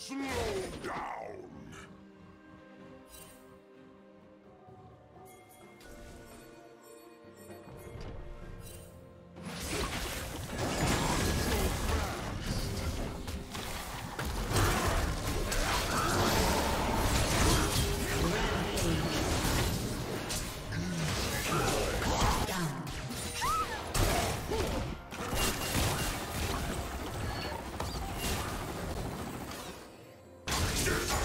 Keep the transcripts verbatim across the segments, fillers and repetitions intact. Slow down! Yes!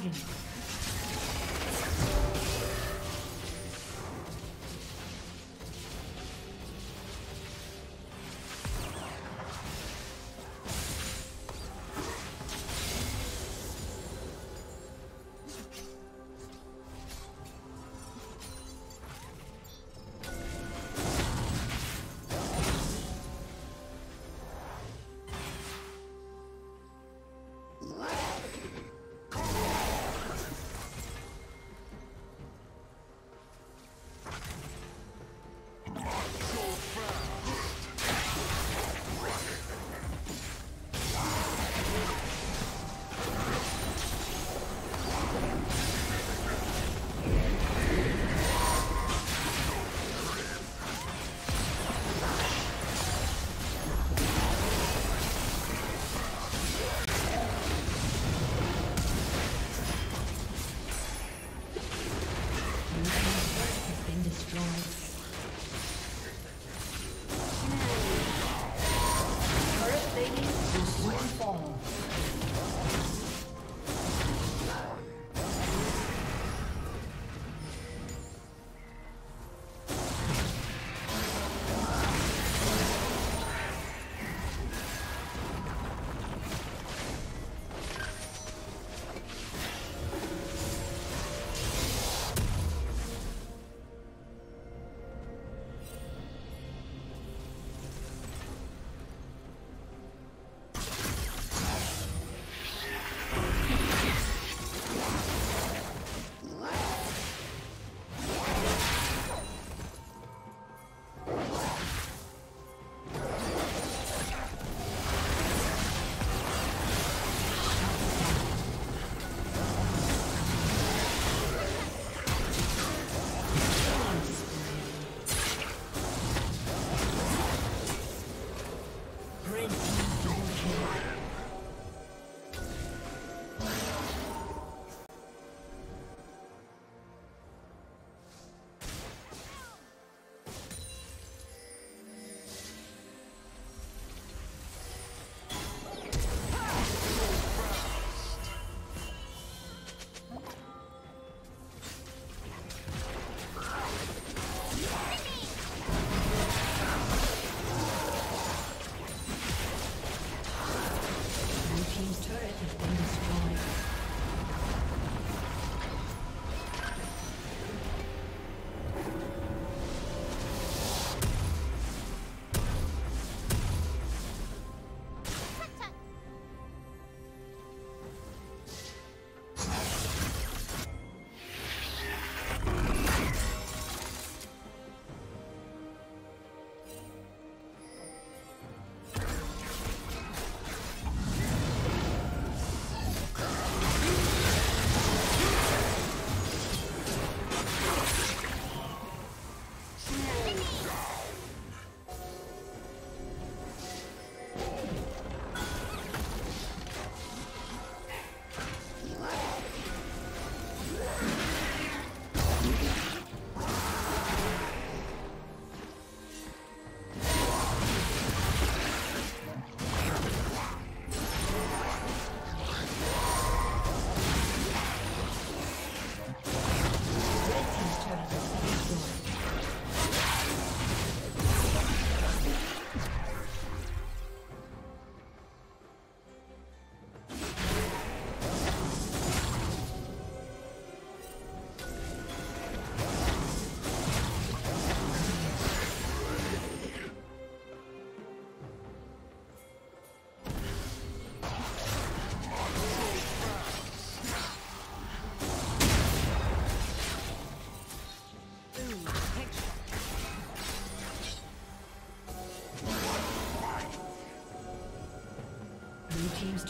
dragon. Team's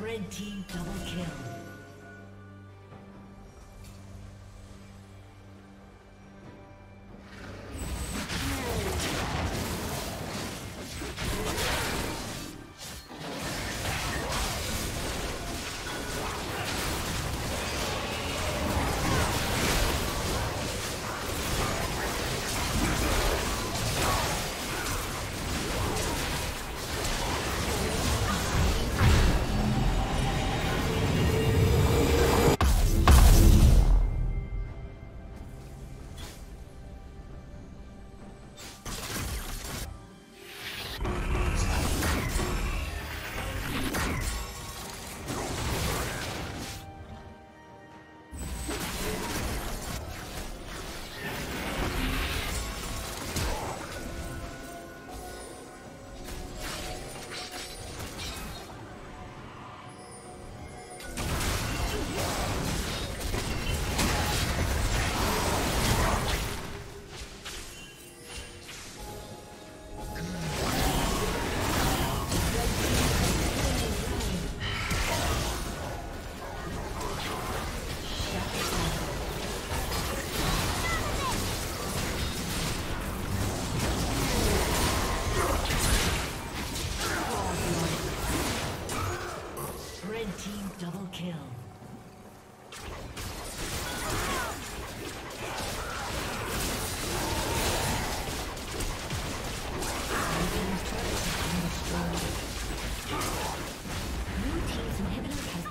Red team double kill.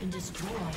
Destroyed.